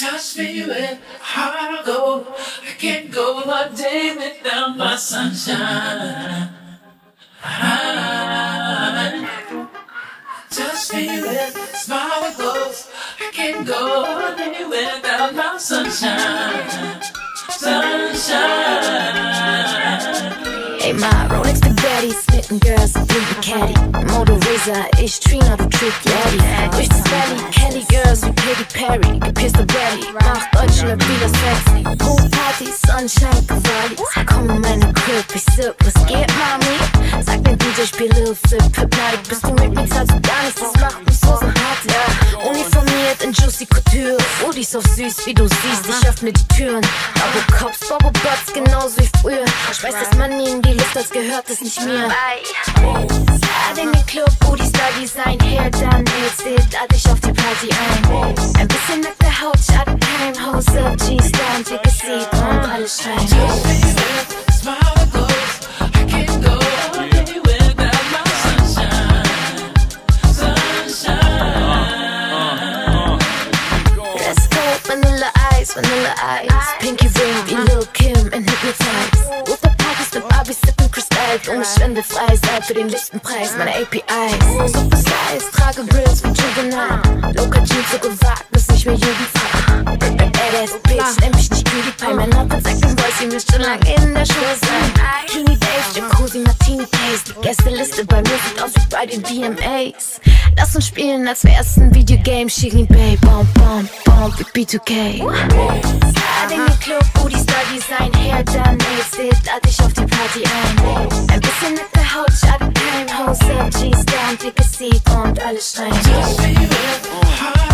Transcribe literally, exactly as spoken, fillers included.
touch me when heart go. I can't go a day without my sunshine. Touch me with smile and close. I can't go a day without my sunshine. Sunshine. Hey, my Rolex Bugatti, spitting girls and blue Bugatti. Mona Lisa, ich Trina, du trägst Yeti. Durch das Valley, Kelly Girls wie Katy Perry, gepierste Belly, macht euch nur wieder sexy. Poolparty, Sunshine, Cavalli, komm in meine Crib, ich sip, was geht, Mami? Sag mir D J, spiel Lil Flip, Hypnotic, bist du mit mir, zahlst du gar nichts, das macht mich so hart, ja. Uniformiert in Juicy Couture, Udis auf süß, wie du siehst, ich öffne die Türen. Bubble Cops, Bubble Butts, genauso wie früher. Ich weiß, dass man nie in die Luft, als gehört es nicht mehr. Start in den Club, Udis, Duggies, ein Hair, dann Nails, Dill, lad dich auf die Party ein. Ein bisschen nackte Haut, schade kein Hoes Up Gs Down, dick Gesicht und alles scheint. Vanilla Ice, Pinky Ring, wie Lil' Kim in Hypnotize. Roter Partys mit Barbies, sippen Kristall. Und ich schwindelfrei, sei für den lichten Preis meiner A P Is. So Slice, trage Grills wie Juvenile. Loka Jeans so gewagt, bis ich mir Jugend frage. Badass Bitch, nenn mich nicht Cutie Pie. Mein Outfit sagt den Boys, sie müsst schon lang in der Schule sein. Teeny Days, Jacuzzi, Martini Days. Die Gästeliste bei mir sieht aus wie bei den V M As. Lass uns spielen, als wär's ein Videogame. Shirin David, Bomb, Bomb, Bomb wie B two K. Start in den Club, Udis, Duggies, ein Hair, dann Nails, Dill, lad dich auf die Party ein. Ein bisschen nackte Haut, schade kein Hoes Up Gs Down, dick Gesicht und alles schreien.